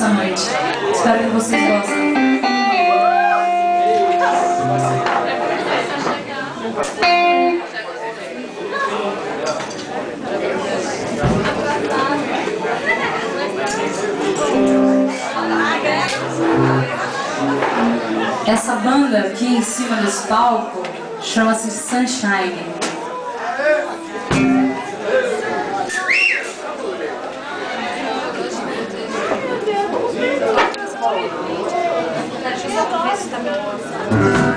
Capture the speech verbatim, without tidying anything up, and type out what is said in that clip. essa noite. Espero que vocês gostem. Essa banda aqui em cima desse palco chama-se Sunshine. Thank you.